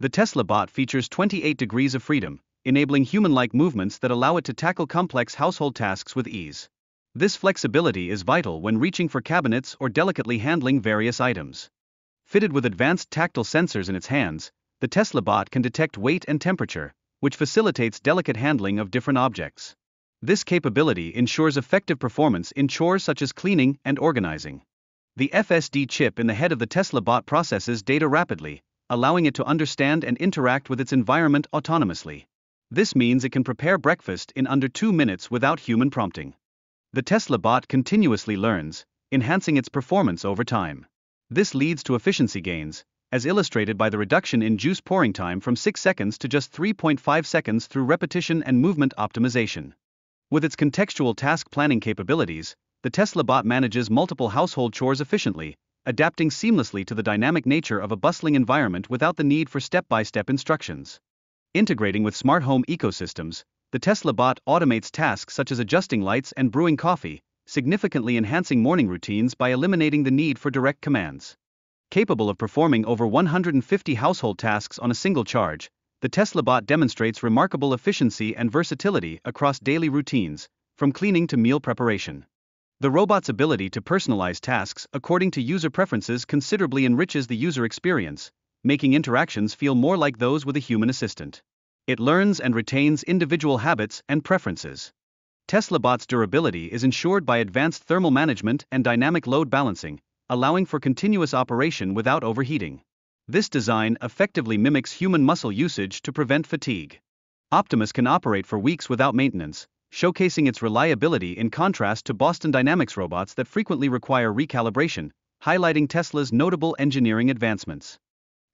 The Tesla Bot features 28 degrees of freedom, enabling human-like movements that allow it to tackle complex household tasks with ease. This flexibility is vital when reaching for cabinets or delicately handling various items. Fitted with advanced tactile sensors in its hands, the Tesla Bot can detect weight and temperature, which facilitates delicate handling of different objects. This capability ensures effective performance in chores such as cleaning and organizing. The FSD chip in the head of the Tesla Bot processes data rapidly, allowing it to understand and interact with its environment autonomously. This means it can prepare breakfast in under 2 minutes without human prompting. The Tesla Bot continuously learns, enhancing its performance over time. This leads to efficiency gains, as illustrated by the reduction in juice pouring time from 6 seconds to just 3.5 seconds through repetition and movement optimization. With its contextual task planning capabilities, the Tesla Bot manages multiple household chores efficiently, adapting seamlessly to the dynamic nature of a bustling environment without the need for step-by-step instructions. Integrating with smart home ecosystems, the Tesla Bot automates tasks such as adjusting lights and brewing coffee, significantly enhancing morning routines by eliminating the need for direct commands. Capable of performing over 150 household tasks on a single charge, the Tesla Bot demonstrates remarkable efficiency and versatility across daily routines, from cleaning to meal preparation. The robot's ability to personalize tasks according to user preferences considerably enriches the user experience, making interactions feel more like those with a human assistant. It learns and retains individual habits and preferences. Tesla Bot's durability is ensured by advanced thermal management and dynamic load balancing, allowing for continuous operation without overheating. This design effectively mimics human muscle usage to prevent fatigue. Optimus can operate for weeks without maintenance, showcasing its reliability in contrast to Boston Dynamics robots that frequently require recalibration, highlighting Tesla's notable engineering advancements.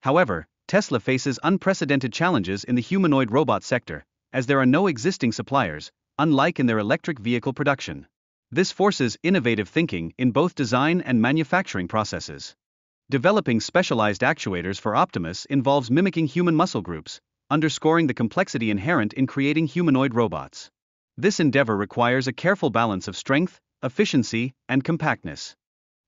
However, Tesla faces unprecedented challenges in the humanoid robot sector, as there are no existing suppliers, unlike in their electric vehicle production. This forces innovative thinking in both design and manufacturing processes. Developing specialized actuators for Optimus involves mimicking human muscle groups, underscoring the complexity inherent in creating humanoid robots. This endeavor requires a careful balance of strength, efficiency, and compactness.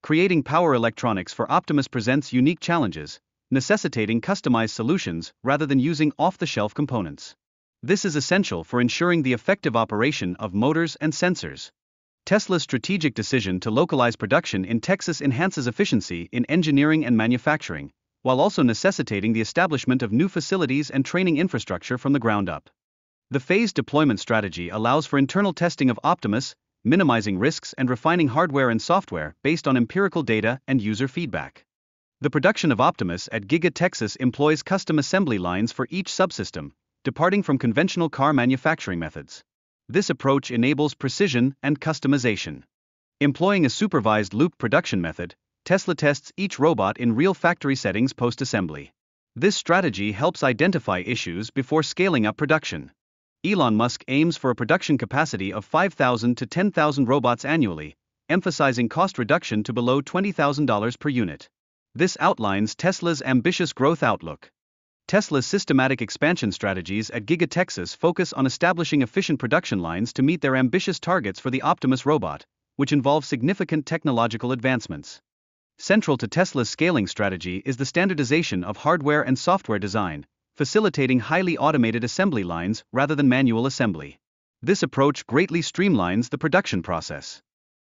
Creating power electronics for Optimus presents unique challenges, necessitating customized solutions rather than using off-the-shelf components. This is essential for ensuring the effective operation of motors and sensors. Tesla's strategic decision to localize production in Texas enhances efficiency in engineering and manufacturing, while also necessitating the establishment of new facilities and training infrastructure from the ground up. The phased deployment strategy allows for internal testing of Optimus, minimizing risks and refining hardware and software based on empirical data and user feedback. The production of Optimus at Giga Texas employs custom assembly lines for each subsystem, departing from conventional car manufacturing methods. This approach enables precision and customization. Employing a supervised loop production method, Tesla tests each robot in real factory settings post-assembly. This strategy helps identify issues before scaling up production. Elon Musk aims for a production capacity of 5,000 to 10,000 robots annually, emphasizing cost reduction to below $20,000 per unit. This outlines Tesla's ambitious growth outlook. Tesla's systematic expansion strategies at Giga Texas focus on establishing efficient production lines to meet their ambitious targets for the Optimus robot, which involves significant technological advancements. Central to Tesla's scaling strategy is the standardization of hardware and software design, facilitating highly automated assembly lines rather than manual assembly. This approach greatly streamlines the production process.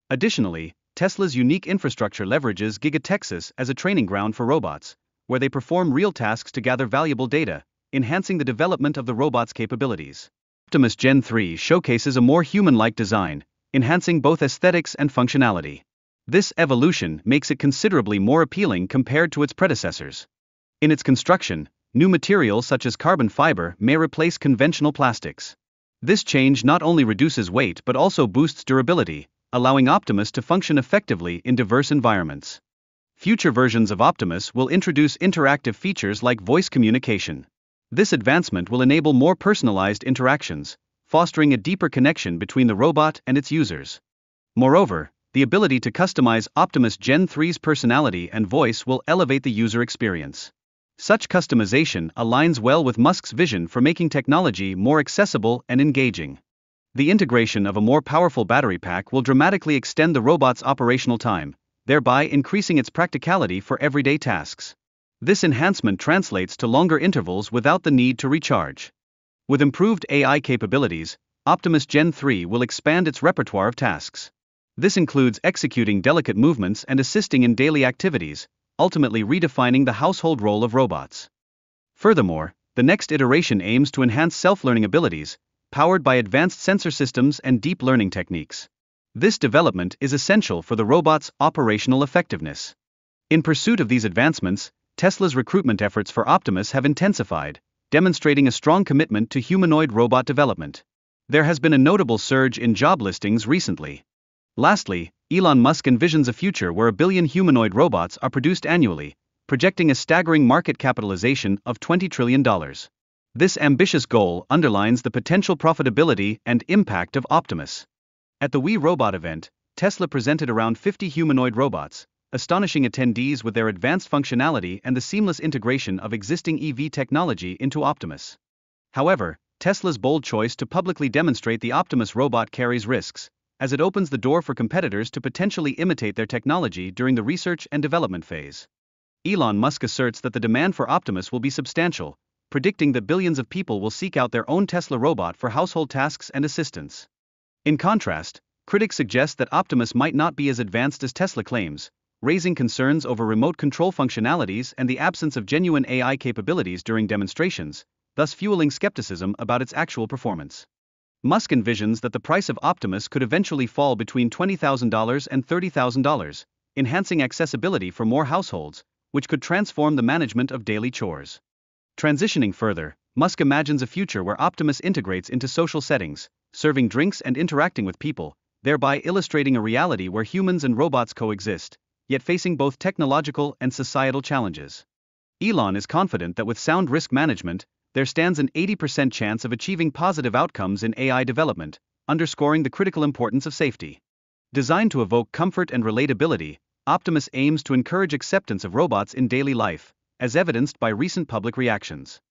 Additionally, Tesla's unique infrastructure leverages Giga Texas as a training ground for robots, where they perform real tasks to gather valuable data, enhancing the development of the robot's capabilities. Optimus Gen 3 showcases a more human-like design, enhancing both aesthetics and functionality. This evolution makes it considerably more appealing compared to its predecessors. In its construction, new materials such as carbon fiber may replace conventional plastics. This change not only reduces weight but also boosts durability, allowing Optimus to function effectively in diverse environments. Future versions of Optimus will introduce interactive features like voice communication. This advancement will enable more personalized interactions, fostering a deeper connection between the robot and its users. Moreover, the ability to customize Optimus Gen 3's personality and voice will elevate the user experience. Such customization aligns well with Musk's vision for making technology more accessible and engaging. The integration of a more powerful battery pack will dramatically extend the robot's operational time, thereby increasing its practicality for everyday tasks. This enhancement translates to longer intervals without the need to recharge. With improved AI capabilities, Optimus Gen 3 will expand its repertoire of tasks. This includes executing delicate movements and assisting in daily activities, ultimately redefining the household role of robots. Furthermore, the next iteration aims to enhance self-learning abilities, powered by advanced sensor systems and deep learning techniques. This development is essential for the robot's operational effectiveness. In pursuit of these advancements, Tesla's recruitment efforts for Optimus have intensified, demonstrating a strong commitment to humanoid robot development. There has been a notable surge in job listings recently. Lastly, Elon Musk envisions a future where 1 billion humanoid robots are produced annually, projecting a staggering market capitalization of $20 trillion. This ambitious goal underlines the potential profitability and impact of Optimus. At the We Robot event, Tesla presented around 50 humanoid robots, astonishing attendees with their advanced functionality and the seamless integration of existing EV technology into Optimus. However, Tesla's bold choice to publicly demonstrate the Optimus robot carries risks, as it opens the door for competitors to potentially imitate their technology during the research and development phase. Elon Musk asserts that the demand for Optimus will be substantial, predicting that billions of people will seek out their own Tesla robot for household tasks and assistance. In contrast, critics suggest that Optimus might not be as advanced as Tesla claims, raising concerns over remote control functionalities and the absence of genuine AI capabilities during demonstrations, thus fueling skepticism about its actual performance. Musk envisions that the price of Optimus could eventually fall between $20,000 and $30,000, enhancing accessibility for more households, which could transform the management of daily chores. Transitioning further, Musk imagines a future where Optimus integrates into social settings, serving drinks and interacting with people, thereby illustrating a reality where humans and robots coexist, yet facing both technological and societal challenges. Elon is confident that with sound risk management, there stands an 80% chance of achieving positive outcomes in AI development, underscoring the critical importance of safety. Designed to evoke comfort and relatability, Optimus aims to encourage acceptance of robots in daily life, as evidenced by recent public reactions.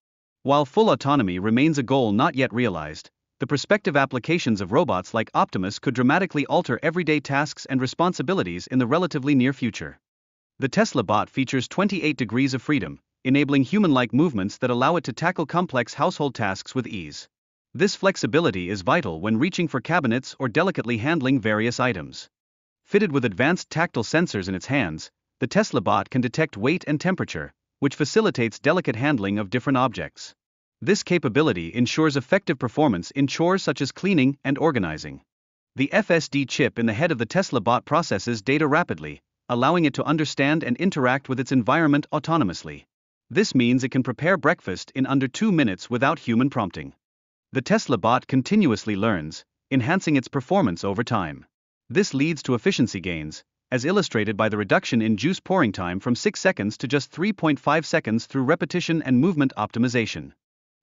While full autonomy remains a goal not yet realized, the prospective applications of robots like Optimus could dramatically alter everyday tasks and responsibilities in the relatively near future. The Tesla Bot features 28 degrees of freedom, enabling human-like movements that allow it to tackle complex household tasks with ease. This flexibility is vital when reaching for cabinets or delicately handling various items. Fitted with advanced tactile sensors in its hands, the Tesla Bot can detect weight and temperature, which facilitates delicate handling of different objects. This capability ensures effective performance in chores such as cleaning and organizing. The FSD chip in the head of the Tesla Bot processes data rapidly, allowing it to understand and interact with its environment autonomously. This means it can prepare breakfast in under 2 minutes without human prompting. The Tesla Bot continuously learns, enhancing its performance over time. This leads to efficiency gains, as illustrated by the reduction in juice pouring time from 6 seconds to just 3.5 seconds through repetition and movement optimization.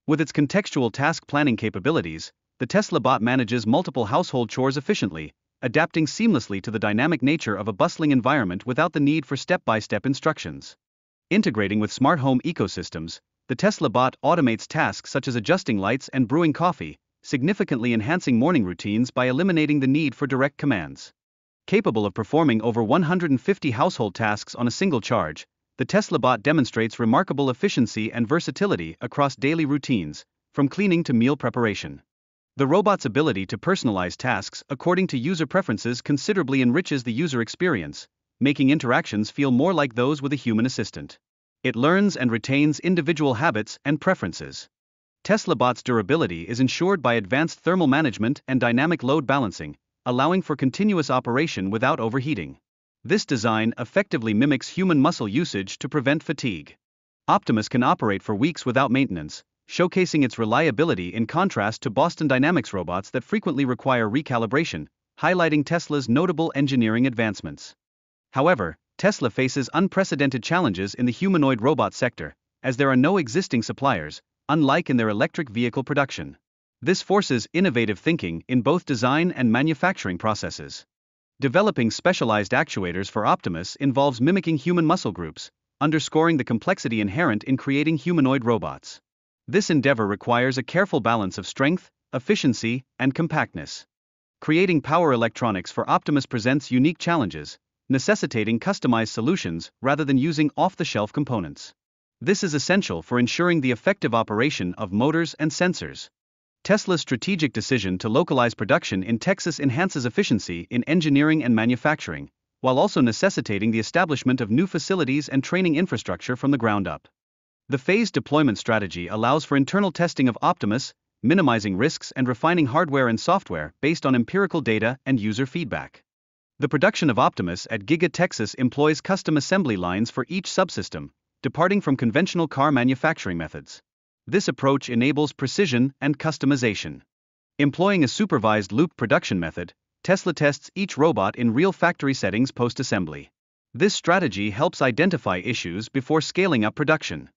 With its contextual task planning capabilities, the Tesla Bot manages multiple household chores efficiently, adapting seamlessly to the dynamic nature of a bustling environment without the need for step-by-step instructions. Integrating with smart home ecosystems, the Tesla Bot automates tasks such as adjusting lights and brewing coffee, significantly enhancing morning routines by eliminating the need for direct commands. Capable of performing over 150 household tasks on a single charge, the Tesla Bot demonstrates remarkable efficiency and versatility across daily routines, from cleaning to meal preparation. The robot's ability to personalize tasks according to user preferences considerably enriches the user experience, making interactions feel more like those with a human assistant. It learns and retains individual habits and preferences. Tesla Bot's durability is ensured by advanced thermal management and dynamic load balancing, allowing for continuous operation without overheating. This design effectively mimics human muscle usage to prevent fatigue. Optimus can operate for weeks without maintenance, showcasing its reliability in contrast to Boston Dynamics robots that frequently require recalibration, highlighting Tesla's notable engineering advancements. However, Tesla faces unprecedented challenges in the humanoid robot sector, as there are no existing suppliers, unlike in their electric vehicle production. This forces innovative thinking in both design and manufacturing processes. Developing specialized actuators for Optimus involves mimicking human muscle groups, underscoring the complexity inherent in creating humanoid robots. This endeavor requires a careful balance of strength, efficiency, and compactness. Creating power electronics for Optimus presents unique challenges, necessitating customized solutions rather than using off-the-shelf components. This is essential for ensuring the effective operation of motors and sensors. Tesla's strategic decision to localize production in Texas enhances efficiency in engineering and manufacturing, while also necessitating the establishment of new facilities and training infrastructure from the ground up. The phased deployment strategy allows for internal testing of Optimus, minimizing risks and refining hardware and software based on empirical data and user feedback. The production of Optimus at Giga Texas employs custom assembly lines for each subsystem, departing from conventional car manufacturing methods. This approach enables precision and customization. Employing a supervised loop production method, Tesla tests each robot in real factory settings post-assembly. This strategy helps identify issues before scaling up production.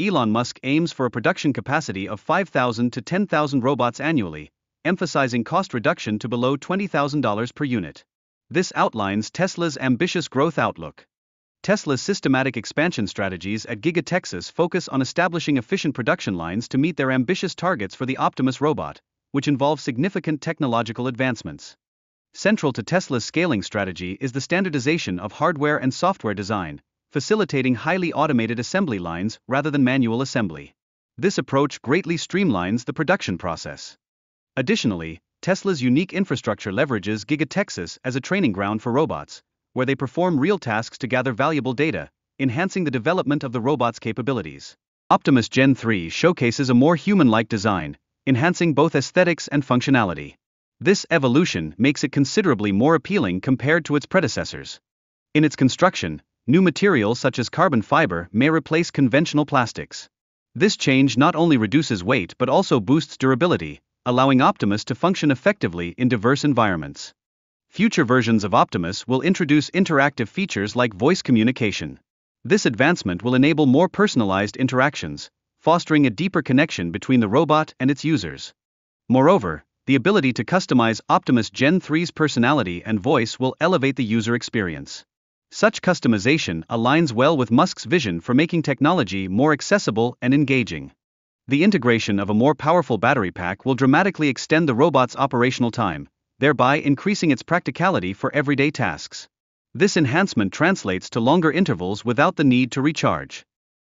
Elon Musk aims for a production capacity of 5,000 to 10,000 robots annually, emphasizing cost reduction to below $20,000 per unit. This outlines Tesla's ambitious growth outlook. Tesla's systematic expansion strategies at Giga Texas focus on establishing efficient production lines to meet their ambitious targets for the Optimus robot, which involve significant technological advancements. Central to Tesla's scaling strategy is the standardization of hardware and software design, facilitating highly automated assembly lines rather than manual assembly. This approach greatly streamlines the production process. Additionally, Tesla's unique infrastructure leverages Giga Texas as a training ground for robots, where they perform real tasks to gather valuable data, enhancing the development of the robot's capabilities. Optimus Gen 3 showcases a more human-like design, enhancing both aesthetics and functionality. This evolution makes it considerably more appealing compared to its predecessors. In its construction, new materials such as carbon fiber may replace conventional plastics. This change not only reduces weight but also boosts durability, allowing Optimus to function effectively in diverse environments. Future versions of Optimus will introduce interactive features like voice communication. This advancement will enable more personalized interactions, fostering a deeper connection between the robot and its users. Moreover, the ability to customize Optimus Gen 3's personality and voice will elevate the user experience. Such customization aligns well with Musk's vision for making technology more accessible and engaging. The integration of a more powerful battery pack will dramatically extend the robot's operational time, thereby increasing its practicality for everyday tasks. This enhancement translates to longer intervals without the need to recharge.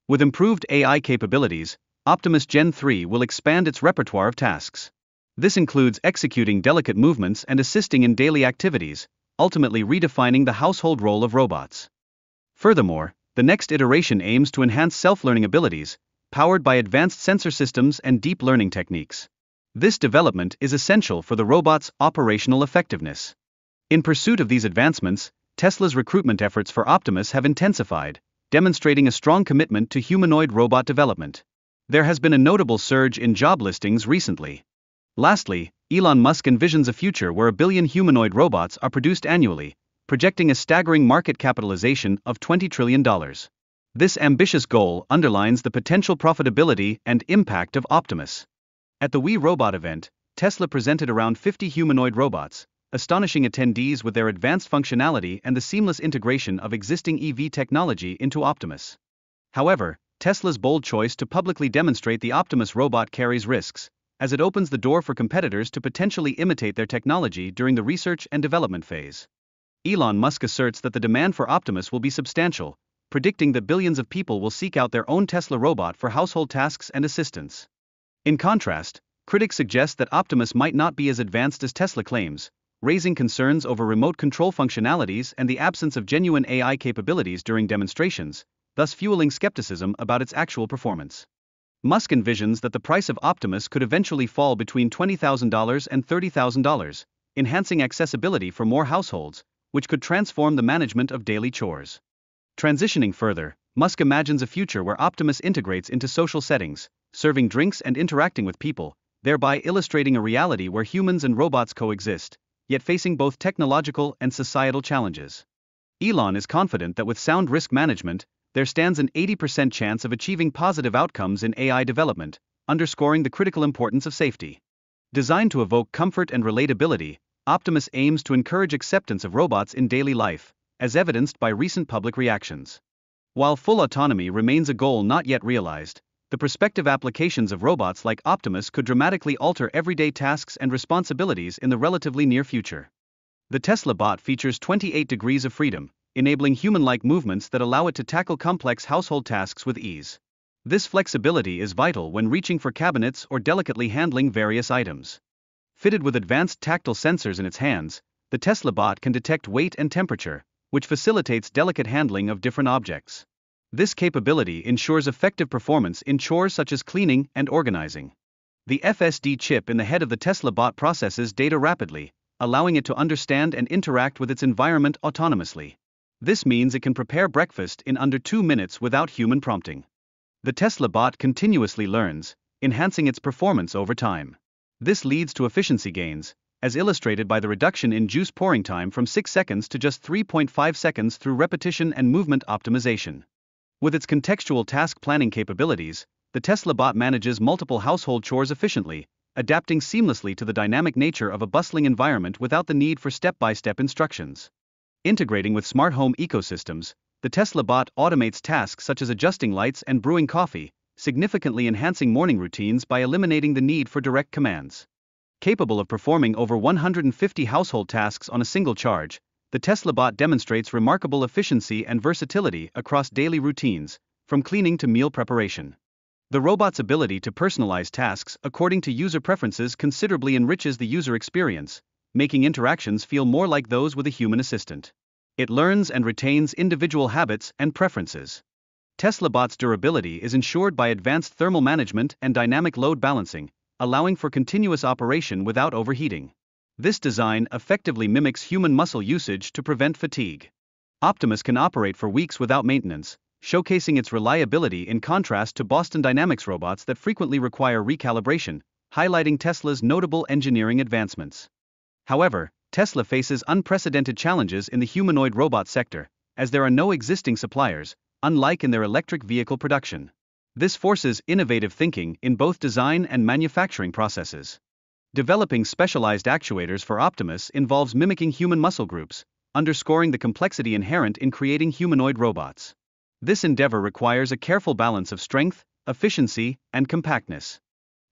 With improved AI capabilities, Optimus Gen 3 will expand its repertoire of tasks. This includes executing delicate movements and assisting in daily activities, ultimately redefining the household role of robots. Furthermore, the next iteration aims to enhance self-learning abilities, powered by advanced sensor systems and deep learning techniques. This development is essential for the robot's operational effectiveness. In pursuit of these advancements, Tesla's recruitment efforts for Optimus have intensified, demonstrating a strong commitment to humanoid robot development. There has been a notable surge in job listings recently. Lastly, Elon Musk envisions a future where 1 billion humanoid robots are produced annually, projecting a staggering market capitalization of $20 trillion. This ambitious goal underlines the potential profitability and impact of Optimus. At the We Robot event, Tesla presented around 50 humanoid robots, astonishing attendees with their advanced functionality and the seamless integration of existing EV technology into Optimus. However, Tesla's bold choice to publicly demonstrate the Optimus robot carries risks, as it opens the door for competitors to potentially imitate their technology during the research and development phase. Elon Musk asserts that the demand for Optimus will be substantial, predicting that billions of people will seek out their own Tesla robot for household tasks and assistance. In contrast, critics suggest that Optimus might not be as advanced as Tesla claims, raising concerns over remote control functionalities and the absence of genuine AI capabilities during demonstrations, thus fueling skepticism about its actual performance. Musk envisions that the price of Optimus could eventually fall between $20,000 and $30,000, enhancing accessibility for more households, which could transform the management of daily chores. Transitioning further, Musk imagines a future where Optimus integrates into social settings, serving drinks and interacting with people, thereby illustrating a reality where humans and robots coexist, yet facing both technological and societal challenges. Elon is confident that with sound risk management, there stands an 80% chance of achieving positive outcomes in AI development, underscoring the critical importance of safety. Designed to evoke comfort and relatability, Optimus aims to encourage acceptance of robots in daily life, as evidenced by recent public reactions. While full autonomy remains a goal not yet realized, the prospective applications of robots like Optimus could dramatically alter everyday tasks and responsibilities in the relatively near future. The Tesla Bot features 28 degrees of freedom, enabling human-like movements that allow it to tackle complex household tasks with ease. This flexibility is vital when reaching for cabinets or delicately handling various items. Fitted with advanced tactile sensors in its hands, the Tesla Bot can detect weight and temperature, which facilitates delicate handling of different objects. This capability ensures effective performance in chores such as cleaning and organizing. The FSD chip in the head of the Tesla Bot processes data rapidly, allowing it to understand and interact with its environment autonomously. This means it can prepare breakfast in under 2 minutes without human prompting. The Tesla Bot continuously learns, enhancing its performance over time. This leads to efficiency gains, as illustrated by the reduction in juice pouring time from 6 seconds to just 3.5 seconds through repetition and movement optimization. With its contextual task planning capabilities, the Tesla Bot manages multiple household chores efficiently, adapting seamlessly to the dynamic nature of a bustling environment without the need for step-by-step instructions. Integrating with smart home ecosystems, the Tesla Bot automates tasks such as adjusting lights and brewing coffee, significantly enhancing morning routines by eliminating the need for direct commands. Capable of performing over 150 household tasks on a single charge, the Tesla Bot demonstrates remarkable efficiency and versatility across daily routines, from cleaning to meal preparation. The robot's ability to personalize tasks according to user preferences considerably enriches the user experience, making interactions feel more like those with a human assistant. It learns and retains individual habits and preferences. Tesla Bot's durability is ensured by advanced thermal management and dynamic load balancing, allowing for continuous operation without overheating. This design effectively mimics human muscle usage to prevent fatigue. Optimus can operate for weeks without maintenance, showcasing its reliability in contrast to Boston Dynamics robots that frequently require recalibration, highlighting Tesla's notable engineering advancements. However, Tesla faces unprecedented challenges in the humanoid robot sector, as there are no existing suppliers, unlike in their electric vehicle production. This forces innovative thinking in both design and manufacturing processes. Developing specialized actuators for Optimus involves mimicking human muscle groups, underscoring the complexity inherent in creating humanoid robots. This endeavor requires a careful balance of strength, efficiency, and compactness.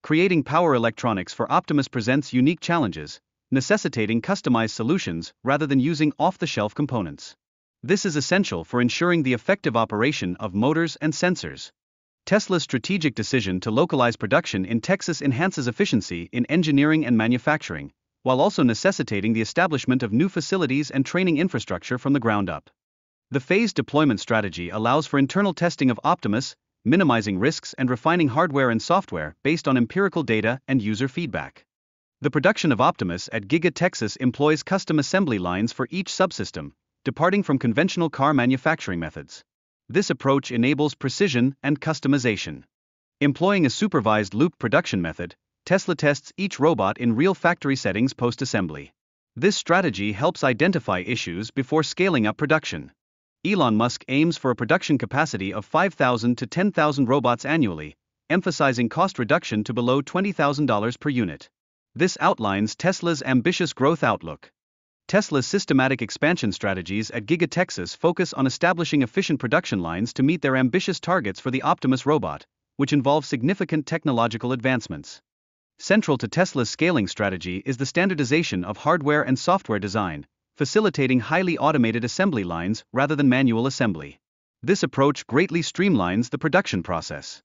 Creating power electronics for Optimus presents unique challenges, necessitating customized solutions rather than using off-the-shelf components. This is essential for ensuring the effective operation of motors and sensors. Tesla's strategic decision to localize production in Texas enhances efficiency in engineering and manufacturing, while also necessitating the establishment of new facilities and training infrastructure from the ground up. The phased deployment strategy allows for internal testing of Optimus, minimizing risks and refining hardware and software based on empirical data and user feedback. The production of Optimus at Giga Texas employs custom assembly lines for each subsystem, departing from conventional car manufacturing methods. This approach enables precision and customization. Employing a supervised loop production method, Tesla tests each robot in real factory settings post-assembly. This strategy helps identify issues before scaling up production. Elon Musk aims for a production capacity of 5,000 to 10,000 robots annually, emphasizing cost reduction to below $20,000 per unit. This outlines Tesla's ambitious growth outlook. Tesla's systematic expansion strategies at Giga Texas focus on establishing efficient production lines to meet their ambitious targets for the Optimus robot, which involve significant technological advancements. Central to Tesla's scaling strategy is the standardization of hardware and software design, facilitating highly automated assembly lines rather than manual assembly. This approach greatly streamlines the production process.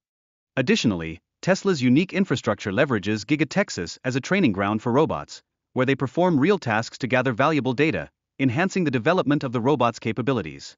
Additionally, Tesla's unique infrastructure leverages Giga Texas as a training ground for robots, where they perform real tasks to gather valuable data, enhancing the development of the robot's capabilities.